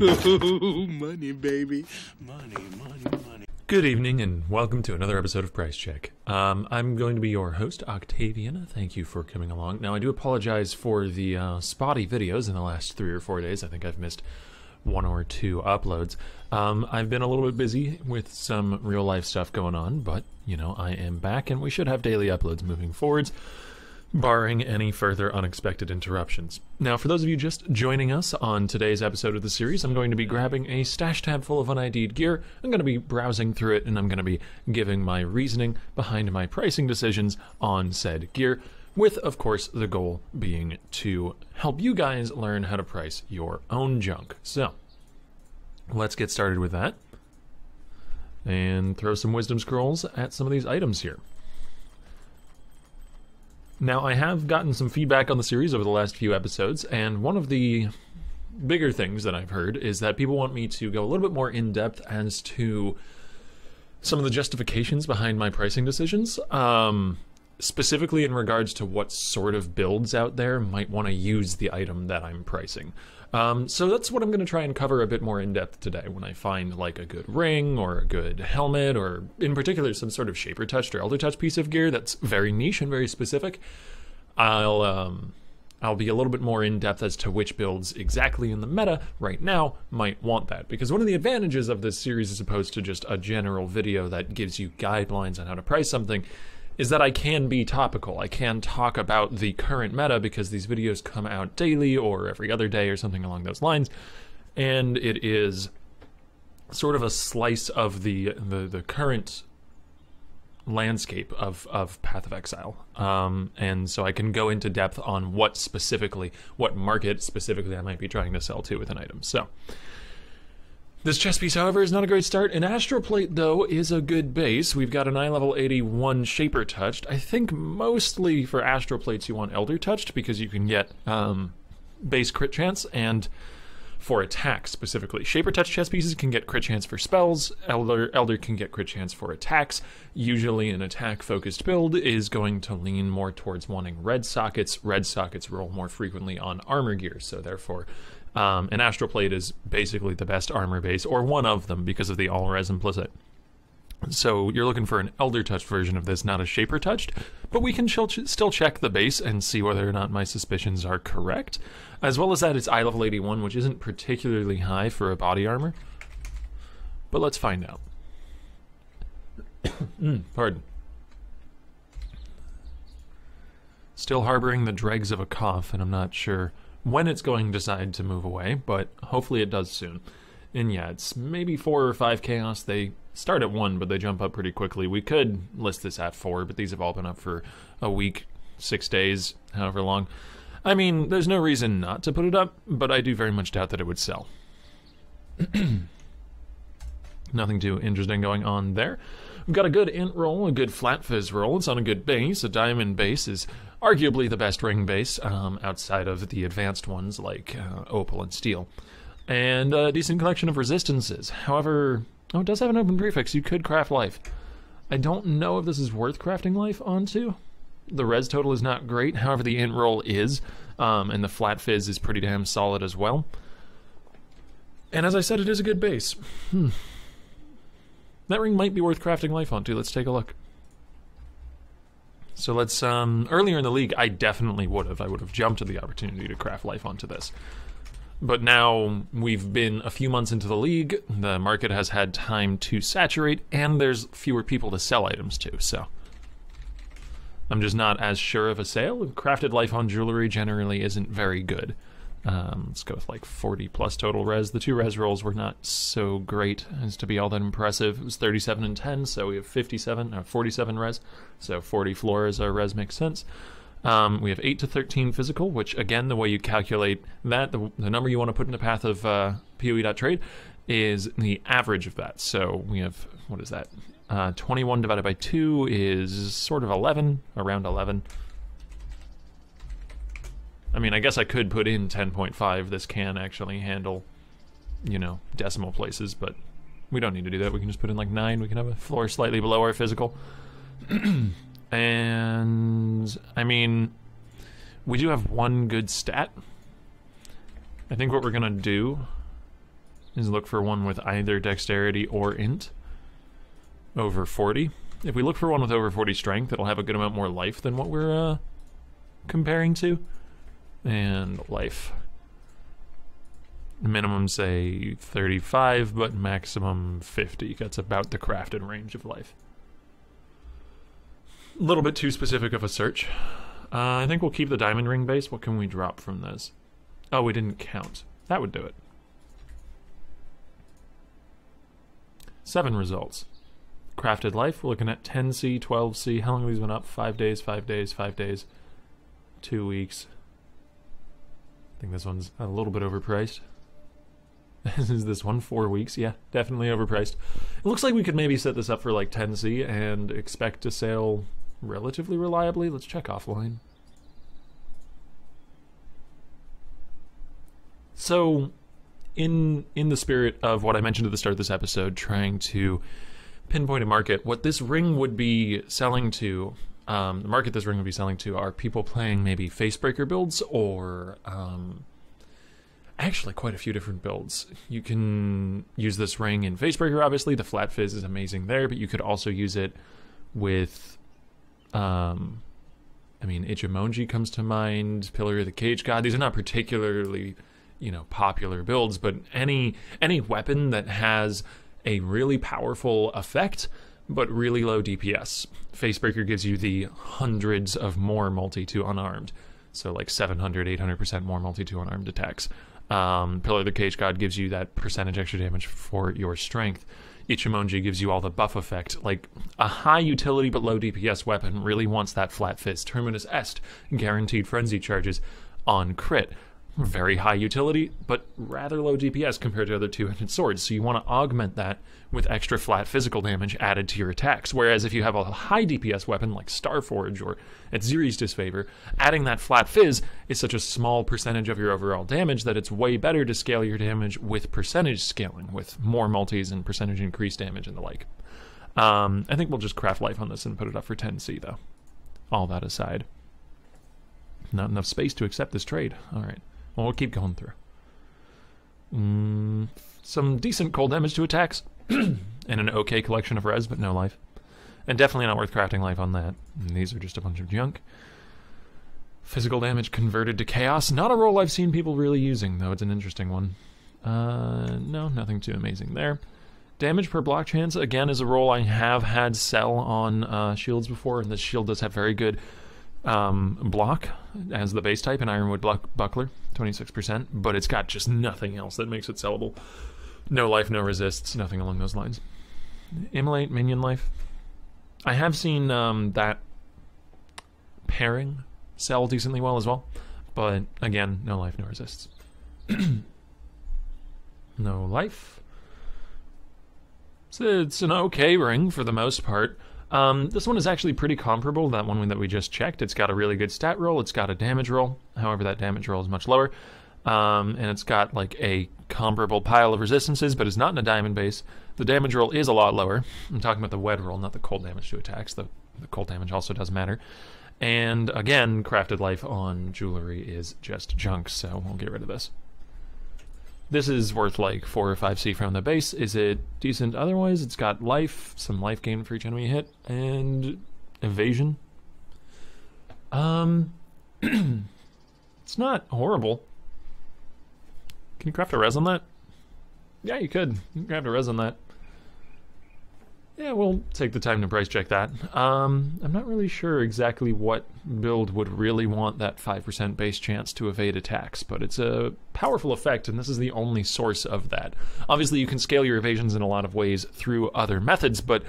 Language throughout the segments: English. Money, baby. Money, money, money. Good evening and welcome to another episode of Price Check. I'm going to be your host, Octavian. Thank you for coming along. Now, I do apologize for the spotty videos in the last 3 or 4 days. I think I've missed 1 or 2 uploads. I've been a little bit busy with some real-life stuff going on, but, you know, I am back and we should have daily uploads moving forwards, barring any further unexpected interruptions. Now, for those of you just joining us on today's episode of the series, I'm going to be grabbing a stash tab full of unID'd gear. I'm going to be browsing through it, and I'm going to be giving my reasoning behind my pricing decisions on said gear, with, of course, the goal being to help you guys learn how to price your own junk. So, let's get started with that, and throw some wisdom scrolls at some of these items here. Now, I have gotten some feedback on the series over the last few episodes, and one of the bigger things that I've heard is that people want me to go a little bit more in-depth as to some of the justifications behind my pricing decisions, specifically in regards to what sort of builds out there might want to use the item that I'm pricing. So that's what I'm going to try and cover a bit more in-depth today when I find, like, a good ring or a good helmet or, in particular, some sort of Shaper touched or Elder touched piece of gear that's very niche and very specific. I'll be a little bit more in-depth as to which builds exactly in the meta right now might want that, because one of the advantages of this series as opposed to just a general video that gives you guidelines on how to price something is that I can be topical. I can talk about the current meta because these videos come out daily or every other day or something along those lines, and it is sort of a slice of the current landscape of Path of Exile. And so I can go into depth on what market specifically I might be trying to sell to with an item. So this chest piece, however, is not a great start. An astroplate, though, is a good base. We've got an eye level 81 Shaper touched. I think mostly for astroplates you want Elder touched because you can get base crit chance and for attack specifically. Shaper touched chest pieces can get crit chance for spells. Elder can get crit chance for attacks. Usually an attack-focused build is going to lean more towards wanting red sockets. Red sockets roll more frequently on armor gear, so therefore an astroplate is basically the best armor base, or one of them, because of the all res implicit. So you're looking for an Elder touched version of this, not a Shaper touched, but we can still check the base and see whether or not my suspicions are correct. As well as that, it's eye level 81, which isn't particularly high for a body armor, but let's find out. Pardon. Still harboring the dregs of a cough, and I'm not sure when it's going to decide to move away, but hopefully it does soon. And yeah, it's maybe 4 or 5 chaos. They start at 1, but they jump up pretty quickly. We could list this at 4, but these have all been up for a week, 6 days, however long. I mean, there's no reason not to put it up, but I do very much doubt that it would sell. Nothing too interesting going on there. We've got a good int roll, a good flat fizz roll. It's on a good base. A diamond base is arguably the best ring base, outside of the advanced ones like opal and steel. And a decent collection of resistances. However, oh, it does have an open prefix. You could craft life. I don't know if this is worth crafting life onto. The res total is not great. However, the int roll is, and the flat fizz is pretty damn solid as well. And as I said, it is a good base. That ring might be worth crafting life onto. Let's take a look. So let's, earlier in the league, I definitely would have. I would have jumped at the opportunity to craft life onto this. But now we've been a few months into the league, the market has had time to saturate, and there's fewer people to sell items to, so I'm just not as sure of a sale. Crafted life on jewelry generally isn't very good. Let's go with like 40 plus total res. The 2 res rolls were not so great as to be all that impressive. It was 37 and 10, so we have 47 res, so 40 floor as our res makes sense. We have 8 to 13 physical, which again, the way you calculate that, the number you want to put in the path of PoE.trade is the average of that. So we have, what is that? 21 divided by 2 is sort of 11, around 11. I mean, I guess I could put in 10.5. This can actually handle, you know, decimal places, but we don't need to do that. We can just put in like 9. We can have a floor slightly below our physical. And, I mean, we do have one good stat. I think what we're going to do is look for one with either dexterity or int over 40. If we look for one with over 40 strength, it'll have a good amount more life than what we're comparing to. And life. Minimum, say, 35, but maximum 50. That's about the crafted range of life. A little bit too specific of a search. I think we'll keep the diamond ring base. What can we drop from this? Oh, we didn't count. That would do it. 7 results. Crafted life, we're looking at 10C, 12C. How long have these been up? 5 days, 2 weeks. I think this one's a little bit overpriced. Is this one 4 weeks? Yeah, definitely overpriced. It looks like we could maybe set this up for like 10C and expect to sail relatively reliably. Let's check offline. So, in the spirit of what I mentioned at the start of this episode, trying to pinpoint a market, what this ring would be selling to, the market this ring would be selling to are people playing maybe Facebreaker builds or actually quite a few different builds. You can use this ring in Facebreaker, obviously. The flat fizz is amazing there, but you could also use it with, I mean, Ichimonji comes to mind, Pillar of the Cage God. These are not particularly, you know, popular builds, but any weapon that has a really powerful effect but really low DPS. Facebreaker gives you the hundreds of more multi to unarmed. So like 700, 800% more multi to unarmed attacks. Pillar of the Cage God gives you that percentage extra damage for your strength. Ichimonji gives you all the buff effect. Like a high utility but low DPS weapon really wants that flat fist. Terminus Est, guaranteed frenzy charges on crit. Very high utility, but rather low DPS compared to other two-handed swords, so you want to augment that with extra flat physical damage added to your attacks, whereas if you have a high DPS weapon like Starforge or Atziri's disfavor, adding that flat fizz is such a small percentage of your overall damage that it's way better to scale your damage with percentage scaling, with more multis and percentage increased damage and the like. I think we'll just craft life on this and put it up for 10C, though. All that aside. Not enough space to accept this trade. Alright. Well, we'll keep going through. Some decent cold damage to attacks. And an okay collection of res, but no life. And definitely not worth crafting life on that. And these are just a bunch of junk. Physical damage converted to chaos. Not a role I've seen people really using, though. It's an interesting one. No, nothing too amazing there. Damage per block chance, again, is a role I have had sell on shields before. And this shield does have very good block as the base type, an ironwood buckler, 26%, but it's got just nothing else that makes it sellable. No life, no resists, nothing along those lines. Immolate, minion life. I have seen that pairing sell decently well as well, but again, no life, no resists. No life. So it's an okay ring for the most part. This one is actually pretty comparable to that one that we just checked. It's got a really good stat roll, it's got a damage roll, however that damage roll is much lower, and it's got like a comparable pile of resistances, but it's not in a diamond base. The damage roll is a lot lower. I'm talking about the wed roll, not the cold damage to attacks, though the cold damage also does matter. And again, crafted life on jewelry is just junk, so we'll get rid of this. This is worth like 4 or 5C from the base. Is it decent otherwise? It's got life, some life gain for each enemy hit, and evasion. It's not horrible. Can you craft a res on that? Yeah, you could. You can craft a res on that. Yeah, we'll take the time to price check that. I'm not really sure exactly what build would really want that 5% base chance to evade attacks, but it's a powerful effect, and this is the only source of that. Obviously, you can scale your evasions in a lot of ways through other methods, but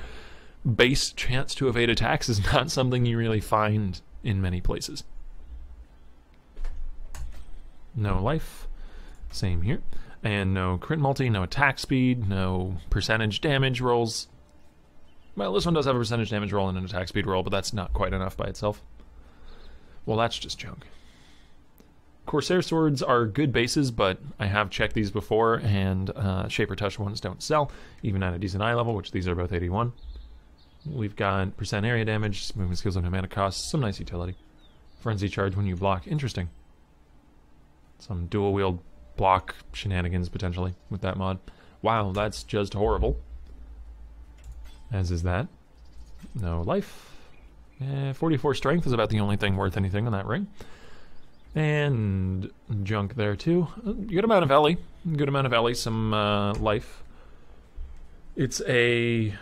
base chance to evade attacks is not something you really find in many places. No life. Same here. And no crit multi, no attack speed, no percentage damage rolls. Well, this one does have a percentage damage roll and an attack speed roll, but that's not quite enough by itself. Well, that's just junk. Corsair swords are good bases, but I have checked these before, and Shaper touch ones don't sell, even at a decent eye level, which these are both 81. We've got percent area damage, movement skills and mana costs, some nice utility. Frenzy charge when you block, interesting. Some dual wield block shenanigans potentially with that mod. Wow, that's just horrible. As is that. No life. 44 strength is about the only thing worth anything on that ring. And junk there too. Good amount of Ellie. Good amount of Ellie, some life. It's a...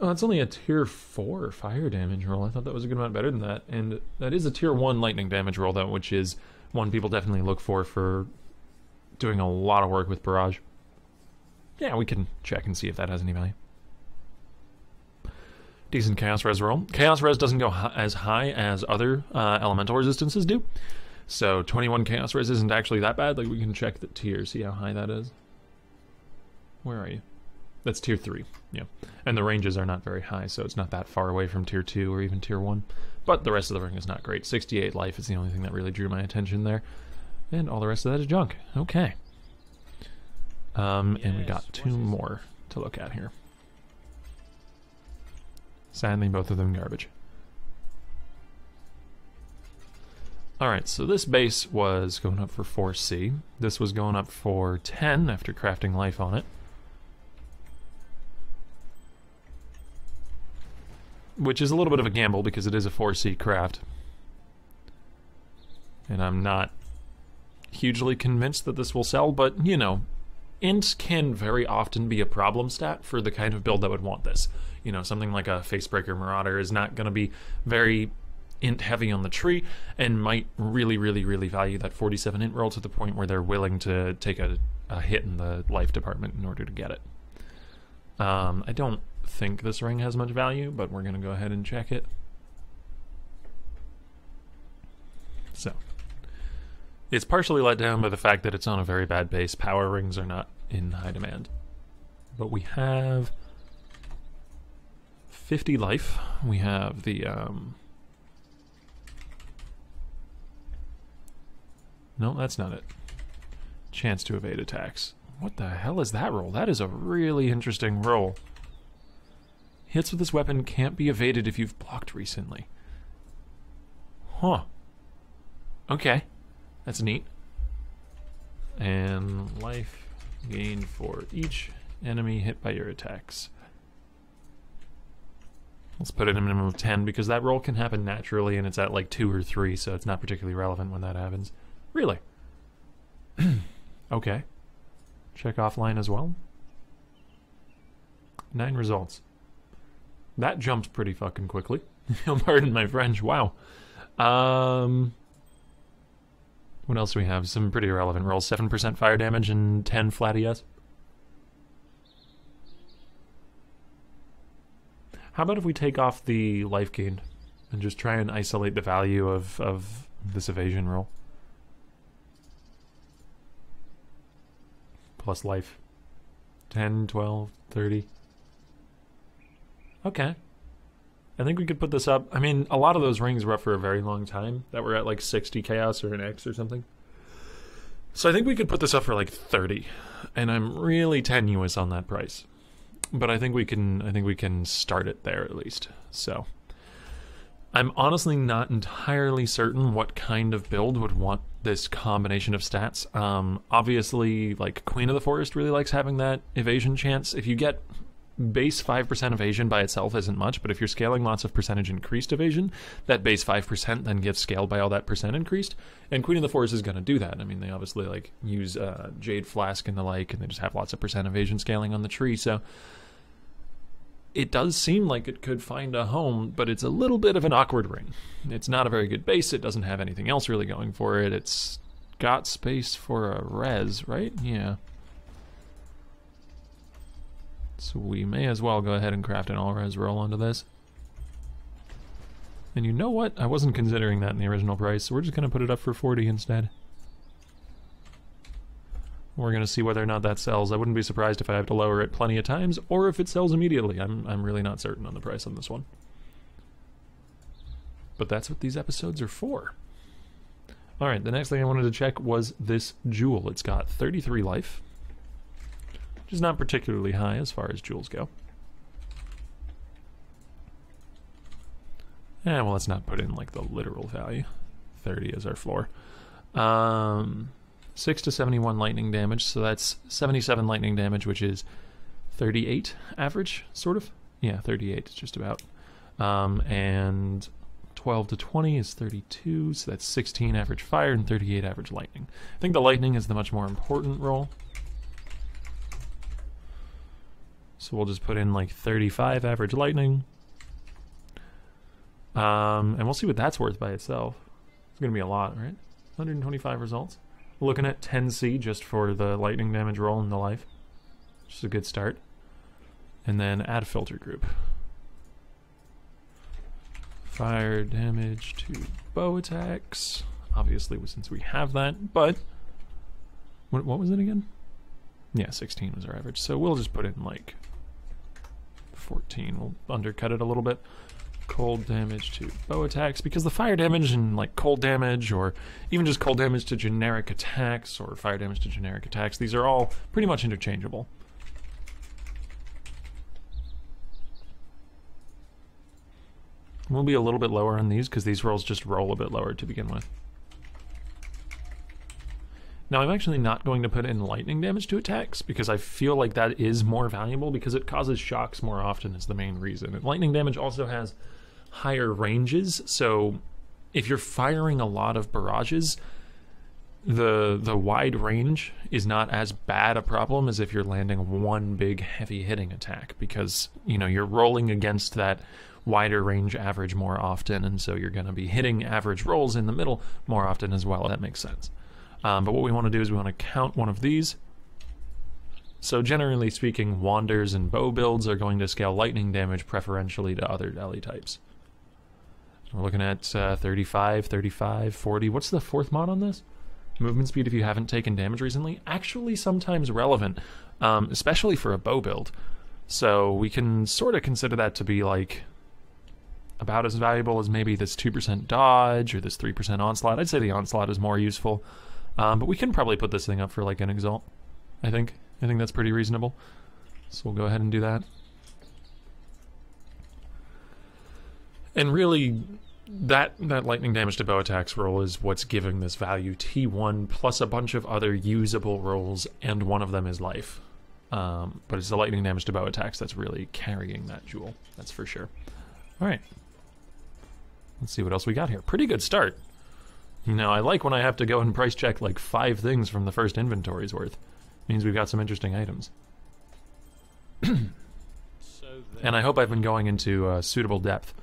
Oh, it's only a tier 4 fire damage roll. I thought that was a good amount better than that. And that is a tier 1 lightning damage roll, though, which is one people definitely look for doing a lot of work with Barrage. Yeah, we can check and see if that has any value. Decent Chaos Res roll. Chaos Res doesn't go as high as other elemental resistances do. So 21 Chaos Res isn't actually that bad. Like, we can check the tier, see how high that is. Where are you? That's tier 3, yeah. And the ranges are not very high, so it's not that far away from tier 2 or even tier 1. But the rest of the ring is not great. 68 life is the only thing that really drew my attention there. And all the rest of that is junk. Okay. And we got two more to look at here. Sadly, both of them garbage. Alright, so this base was going up for 4C. This was going up for 10 after crafting life on it. Which is a little bit of a gamble because it is a 4C craft. And I'm not hugely convinced that this will sell, but, you know, Int can very often be a problem stat for the kind of build that would want this. You know, something like a Facebreaker Marauder is not going to be very Int heavy on the tree and might really, really, really value that 47 Int roll to the point where they're willing to take a hit in the life department in order to get it. I don't think this ring has much value, but we're going to go ahead and check it. So, it's partially let down by the fact that it's on a very bad base. Power rings are not in high demand. But we have 50 life. We have the, no, that's not it. Chance to evade attacks. What the hell is that roll? That is a really interesting roll. Hits with this weapon can't be evaded if you've blocked recently. Huh. Okay. That's neat. And life gained for each enemy hit by your attacks. Let's put in a minimum of 10 because that roll can happen naturally and it's at like 2 or 3, so it's not particularly relevant when that happens. Really? Okay. Check offline as well. 9 results. That jumps pretty fucking quickly. Pardon my French, wow. What else do we have? Some pretty irrelevant rolls. 7% fire damage and 10 flat ES. How about if we take off the life gain and just try and isolate the value of this evasion roll? Plus life. 10, 12, 30... Okay. I think we could put this up. I mean, a lot of those rings were up for a very long time that were at like 60 chaos or an X or something. So I think we could put this up for like 30. And I'm really tenuous on that price. But I think we can start it there at least. So I'm honestly not entirely certain what kind of build would want this combination of stats. Obviously, like Queen of the Forest really likes having that evasion chance. If you get base 5% evasion by itself isn't much, but if you're scaling lots of percentage increased evasion, that base 5% then gets scaled by all that percent increased, and Queen of the Forest is going to do that. I mean, they obviously like use Jade Flask and the like, and they just have lots of percent evasion scaling on the tree, so it does seem like it could find a home, but it's a little bit of an awkward ring. It's not a very good base, it doesn't have anything else really going for it, it's got space for a res, right? Yeah. So we may as well go ahead and craft an all-res roll onto this. And you know what? I wasn't considering that in the original price, so we're just going to put it up for 40 instead. We're going to see whether or not that sells. I wouldn't be surprised if I have to lower it plenty of times, or if it sells immediately. I'm really not certain on the price on this one. But that's what these episodes are for. Alright, the next thing I wanted to check was this jewel. It's got 33 life. Is not particularly high as far as jewels go. Yeah, well, let's not put in like the literal value. 30 is our floor. 6 to 71 lightning damage, so that's 77 lightning damage, which is 38 average, sort of. Yeah, 38, just about. And 12 to 20 is 32, so that's 16 average fire and 38 average lightning. I think the lightning is the much more important roll. So we'll just put in like 35 average lightning. And we'll see what that's worth by itself. It's going to be a lot, right? 125 results. Looking at 10C just for the lightning damage roll and the life. Which is a good start. And then add a filter group. Fire damage to bow attacks. Obviously, since we have that, but... What was it again? Yeah, 16 was our average. So we'll just put in, like, 14. We'll undercut it a little bit. Cold damage to bow attacks, because the fire damage and like cold damage, or even just cold damage to generic attacks, or fire damage to generic attacks, these are all pretty much interchangeable. We'll be a little bit lower on these because these rolls just roll a bit lower to begin with. Now I'm actually not going to put in lightning damage to attacks because I feel like that is more valuable because it causes shocks more often is the main reason. And lightning damage also has higher ranges, so if you're firing a lot of barrages, the wide range is not as bad a problem as if you're landing one big heavy hitting attack because, you know, you're rolling against that wider range average more often, and so you're going to be hitting average rolls in the middle more often as well. That makes sense. But what we want to do is we want to count one of these. So generally speaking, wanders and bow builds are going to scale lightning damage preferentially to other ally types. So we're looking at 35, 35, 40. What's the fourth mod on this? Movement speed if you haven't taken damage recently. Actually sometimes relevant, especially for a bow build. So we can sort of consider that to be like about as valuable as maybe this 2% dodge or this 3% onslaught. I'd say the onslaught is more useful. But we can probably put this thing up for like an exalt, I think. I think that's pretty reasonable. So we'll go ahead and do that. And really, that lightning damage to bow attacks roll is what's giving this value T1 plus a bunch of other usable rolls, and one of them is life. But it's the lightning damage to bow attacks that's really carrying that jewel, that's for sure. All right. Let's see what else we got here. Pretty good start. You know, I like when I have to go and price check like 5 things from the first inventory's worth. It means we've got some interesting items. And I hope I've been going into suitable depth.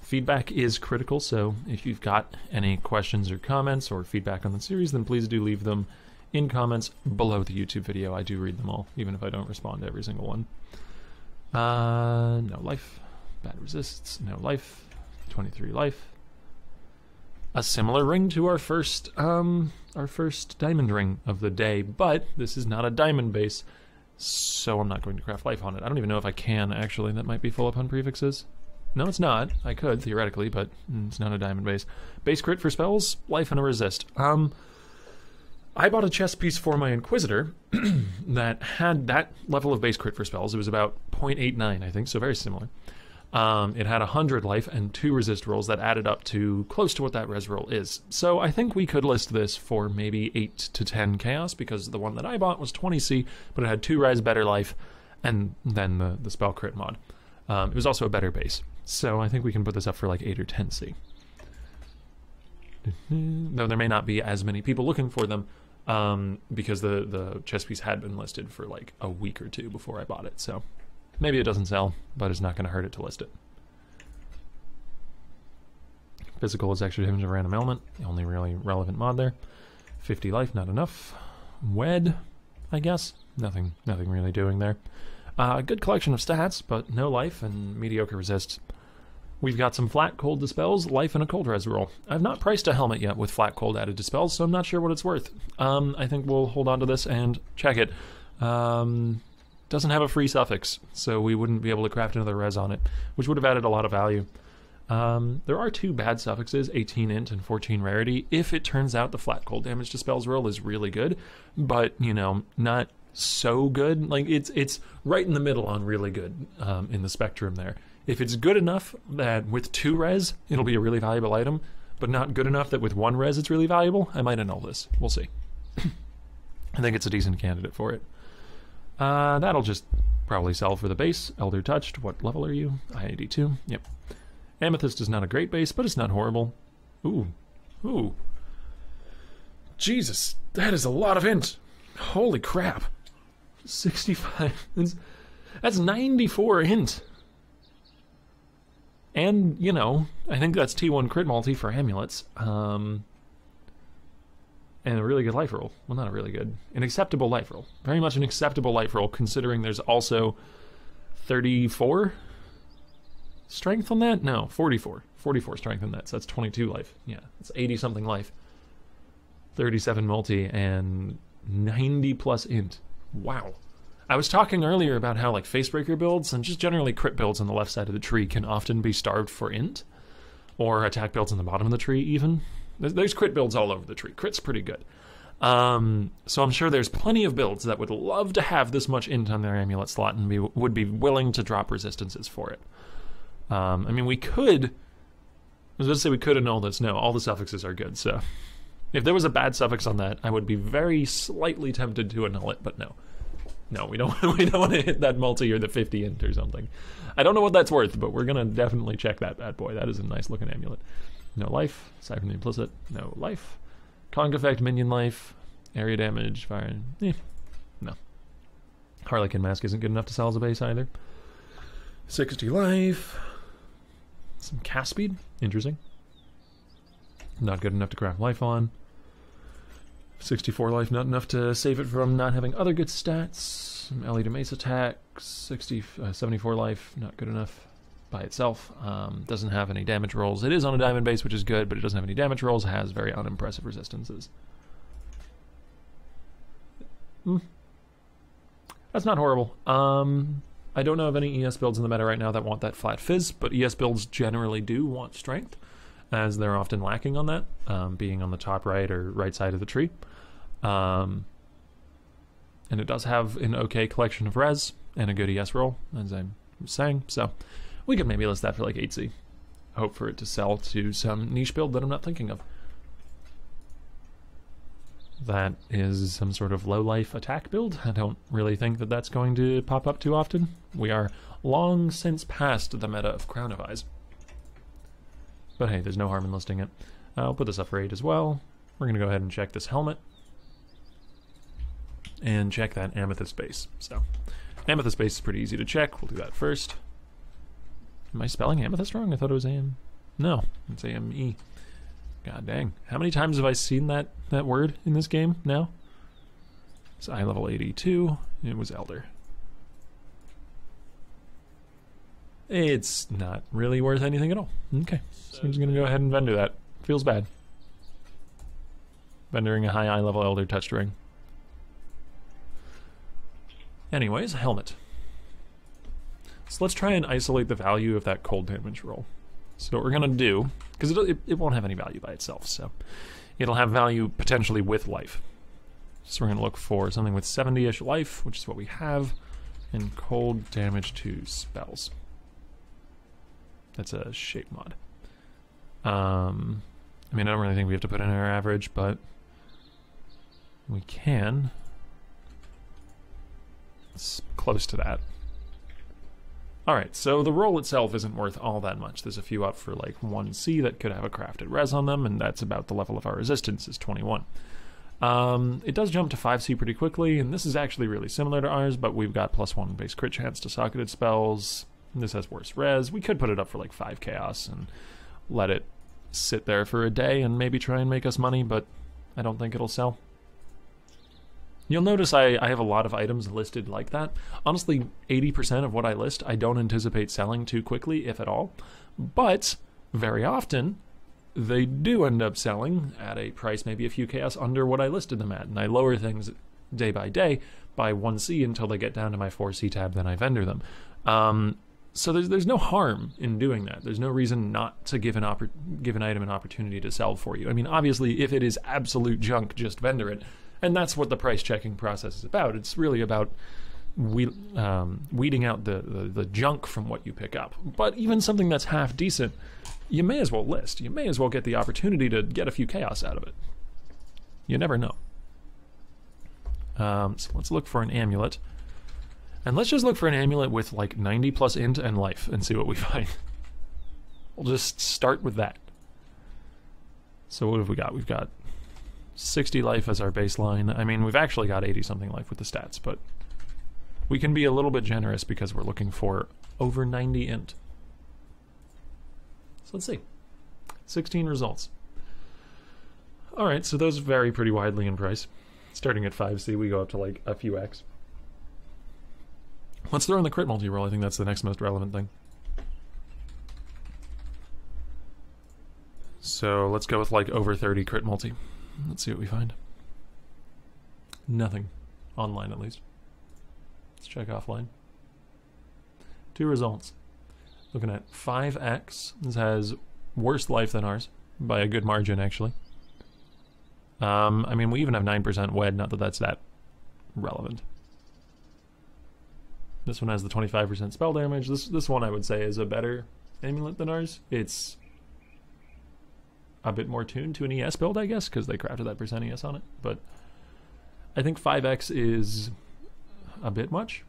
Feedback is critical, so if you've got any questions or comments or feedback on the series, then please do leave them in comments below the YouTube video. I do read them all, even if I don't respond to every single one. No life. Bad resists. No life. 23 life. A similar ring to our first diamond ring of the day, but this is not a diamond base, so I'm not going to craft life on it. I don't even know if I can, actually. That might be full upon prefixes. No, it's not. I could, theoretically, but it's not a diamond base. Base crit for spells, life and a resist. I bought a chess piece for my Inquisitor that had that level of base crit for spells. It was about 0.89, I think, so very similar. It had 100 life and 2 resist rolls that added up to close to what that res roll is. So I think we could list this for maybe 8 to 10 chaos, because the one that I bought was 20C, but it had 2 res, better life, and then the spell crit mod. It was also a better base. So I think we can put this up for like 8 or 10C. Though there may not be as many people looking for them, because the chess piece had been listed for like a week or two before I bought it, so... Maybe it doesn't sell, but it's not going to hurt it to list it. Physical is extra damage of random element, the only really relevant mod there. 50 life, not enough. Wed, I guess. Nothing really doing there. Good collection of stats, but no life and mediocre resist. We've got some flat cold dispels, life and a cold res roll. I've not priced a helmet yet with flat cold added dispels, so I'm not sure what it's worth. I think we'll hold on to this and check it. Doesn't have a free suffix, so we wouldn't be able to craft another res on it, which would have added a lot of value. There are 2 bad suffixes, 18 int and 14 rarity, if it turns out the flat cold damage to spells roll is really good, but, you know, not so good. Like, it's right in the middle on really good, in the spectrum there. If it's good enough that with 2 res, it'll be a really valuable item, but not good enough that with one res it's really valuable, I might annul this. We'll see. I think it's a decent candidate for it. That'll just probably sell for the base. Elder Touched, what level are you? I82, yep. Amethyst is not a great base, but it's not horrible. Ooh, ooh. Jesus, that is a lot of int. Holy crap. 65, that's 94 int. And, you know, I think that's T1 crit multi for amulets. And a really good life roll. Well, not a really good. An acceptable life roll. Very much an acceptable life roll, considering there's also 34 strength on that? No, 44. 44 strength on that, so that's 22 life. Yeah, that's 80-something life. 37 multi and 90 plus int. Wow. I was talking earlier about how, like, Facebreaker builds and just generally crit builds on the left side of the tree can often be starved for int, or attack builds on the bottom of the tree, even. There's crit builds all over the tree. Crit's pretty good. So I'm sure there's plenty of builds that would love to have this much int on their amulet slot and would be willing to drop resistances for it. I mean, we could... I was going to say we could annul this. No, all the suffixes are good, so... If there was a bad suffix on that, I would be very slightly tempted to annul it, but no. No, we don't want to hit that multi or the 50 int or something. I don't know what that's worth, but we're going to definitely check that bad boy. That is a nice looking amulet. No life. Aside from the implicit, no life. Conk effect, minion life, area damage, fire. No. Harlequin Mask isn't good enough to sell as a base either. 60 life. Some cast speed. Interesting. Not good enough to craft life on. 64 life, not enough to save it from not having other good stats. LE to mace attack, 74 life, not good enough by itself. Doesn't have any damage rolls. It is on a diamond base, which is good, but it doesn't have any damage rolls. Has very unimpressive resistances. That's not horrible. I don't know of any ES builds in the meta right now that want that flat fizz, but ES builds generally do want strength, as they're often lacking on that, being on the top right or right side of the tree. And it does have an okay collection of res and a good ES roll, as I'm saying, so we could maybe list that for like 8C. Hope for it to sell to some niche build that I'm not thinking of. That is some sort of low-life attack build. I don't really think that that's going to pop up too often. We are long since past the meta of Crown of Eyes. But hey, there's no harm in listing it. I'll put this up for 8 as well. We're going to go ahead and check this helmet. And check that amethyst base. So, amethyst base is pretty easy to check. We'll do that first. Am I spelling amethyst wrong? I thought it was A-M. No, it's A-M-E. God dang. How many times have I seen that word in this game now? It's I level 82. It was Elder. It's not really worth anything at all. Okay, so I'm just going to go ahead and vendor that. Feels bad. Vendoring a high eye level Elder Touched ring. Anyways, helmet. So let's try and isolate the value of that cold damage roll. So what we're going to do, because it won't have any value by itself, so it'll have value potentially with life. So we're going to look for something with 70-ish life, which is what we have, and cold damage to spells. That's a shape mod. I mean, I don't really think we have to put in our average, but we can. It's close to that. Alright, so the roll itself isn't worth all that much. There's a few up for like 1C that could have a crafted res on them, and that's about the level of our resistance, is 21. It does jump to 5C pretty quickly, and this is actually really similar to ours, but we've got plus 1 base crit chance to socketed spells. This has worse res. We could put it up for like 5 chaos and let it sit there for a day and maybe try and make us money, but I don't think it'll sell. You'll notice I have a lot of items listed like that. Honestly, 80% of what I list I don't anticipate selling too quickly, if at all. But very often, they do end up selling at a price maybe a few chaos under what I listed them at, and I lower things day by day by 1C until they get down to my 4C tab, then I vendor them. So there's no harm in doing that. There's no reason not to give an item an opportunity to sell for you. I mean, obviously, if it is absolute junk, just vendor it. And that's what the price checking process is about. It's really about weeding out the junk from what you pick up. But even something that's half decent you may as well list. You may as well get the opportunity to get a few chaos out of it. You never know. So let's look for an amulet. And let's just look for an amulet with like 90 plus int and life and see what we find. We'll just start with that. So what have we got? We've got 60 life as our baseline. I mean, we've actually got 80 something life with the stats, but we can be a little bit generous because we're looking for over 90 int. So let's see. 16 results. Alright, so those vary pretty widely in price. Starting at 5C, we go up to like a few X. Let's throw in the crit multi-roll. I think that's the next most relevant thing. So let's go with like over 30 crit multi. Let's see what we find. Nothing. Online, at least. Let's check offline. 2 results. Looking at 5X. This has worse life than ours. By a good margin, actually. I mean, we even have 9% wed, not that that's that relevant. This one has the 25% spell damage. This one, I would say, is a better amulet than ours. It's a bit more tuned to an ES build, I guess, because they crafted that percent ES on it. But I think 5X is a bit much.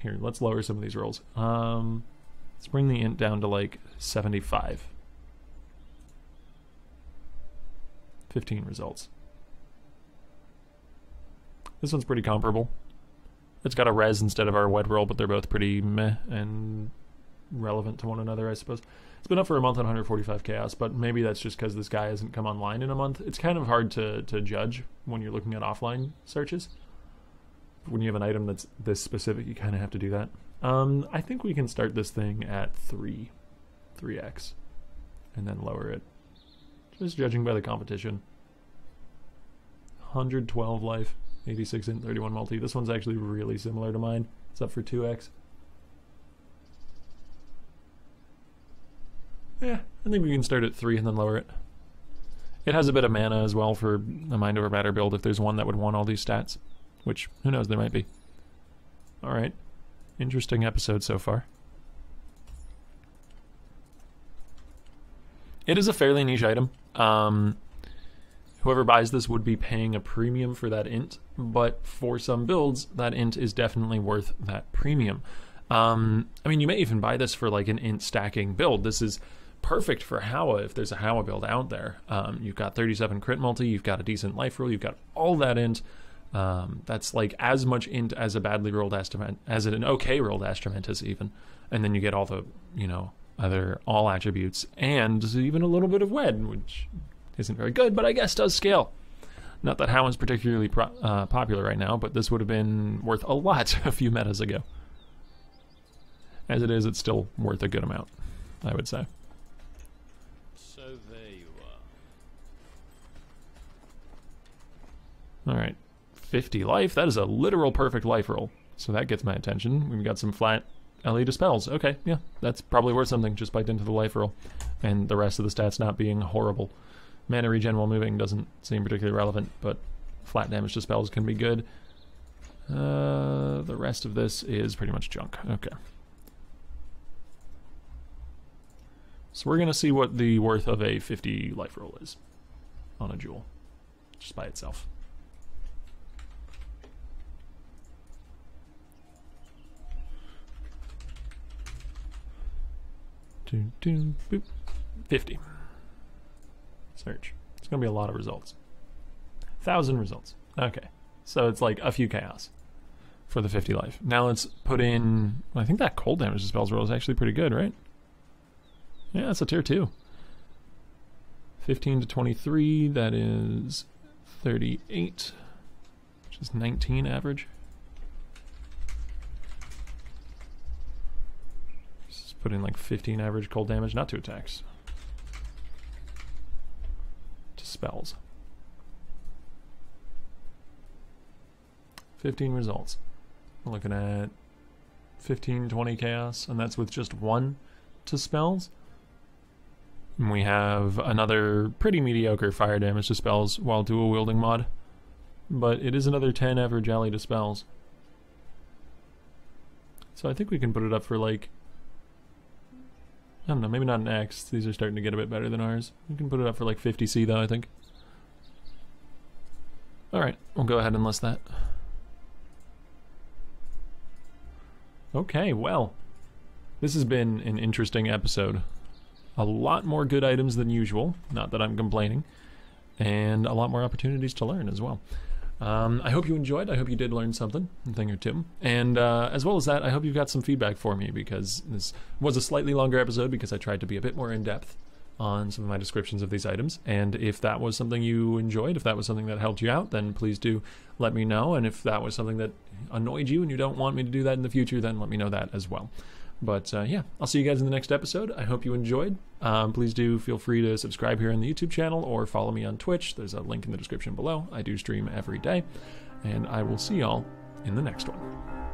Here, let's lower some of these rolls. Let's bring the int down to, like, 75. 15 results. This one's pretty comparable. It's got a res instead of our wed roll, but they're both pretty meh and relevant to one another, I suppose. It's been up for a month on 145 chaos, but maybe that's just because this guy hasn't come online in a month. It's kind of hard to judge when you're looking at offline searches. When you have an item that's this specific, you kind of have to do that. I think we can start this thing at 3x, and then lower it. Just judging by the competition. 112 life, 86 int, 31 multi. This one's actually really similar to mine. It's up for 2x. Yeah, I think we can start at 3 and then lower it. It has a bit of mana as well for a Mind Over Matter build if there's one that would want all these stats. Which, who knows, there might be. Alright. Interesting episode so far. It is a fairly niche item. Whoever buys this would be paying a premium for that int, but for some builds, that int is definitely worth that premium. I mean, you may even buy this for like an int stacking build. This is perfect for Howa if there's a Howa build out there. You've got 37 crit multi, you've got a decent life roll, you've got all that int. That's like as much int as a badly rolled Astrament, as an okay rolled Astramentus even. And then you get all the, you know, other all attributes, and even a little bit of wed, which isn't very good, but I guess does scale. Not that Howa is particularly popular right now, but this would have been worth a lot a few metas ago. As it is, it's still worth a good amount, I would say. So there you are. Alright, 50 life, that is a literal perfect life roll, so that gets my attention. We've got some flat LE dispels. Okay, yeah, that's probably worth something just by dint of the life roll. And the rest of the stats not being horrible. Mana regen while moving doesn't seem particularly relevant, but flat damage dispels can be good. The rest of this is pretty much junk. Okay. So we're going to see what the worth of a 50 life roll is on a jewel, just by itself. Doo, doo, boop. 50. Search. It's going to be a lot of results. 1,000 results. Okay. So it's like a few chaos for the 50 life. Now let's put in... I think that cold damage dispels roll is actually pretty good, right? Yeah, it's a tier 2. 15 to 23, that is 38, which is 19 average. Put in like 15 average cold damage, not to attacks. To spells. 15 results. We're looking at 15, 20 chaos, and that's with just 1 to spells. And we have another pretty mediocre fire damage to spells while dual wielding mod. But it is another 10 average alley to spells. So I think we can put it up for like I don't know, maybe not an axe. These are starting to get a bit better than ours. You can put it up for like 50C though, I think. Alright, we'll go ahead and list that. Okay, well, this has been an interesting episode. A lot more good items than usual, not that I'm complaining, and a lot more opportunities to learn as well. I hope you enjoyed. I hope you did learn something, a thing or two. And as well as that, I hope you've got some feedback for me, because this was a slightly longer episode because I tried to be a bit more in-depth on some of my descriptions of these items. And if that was something you enjoyed, if that was something that helped you out, then please do let me know. And if that was something that annoyed you and you don't want me to do that in the future, then let me know that as well. But yeah, I'll see you guys in the next episode. I hope you enjoyed. Please do feel free to subscribe here on the YouTube channel or follow me on Twitch. There's a link in the description below. I do stream every day, and I will see y'all in the next one.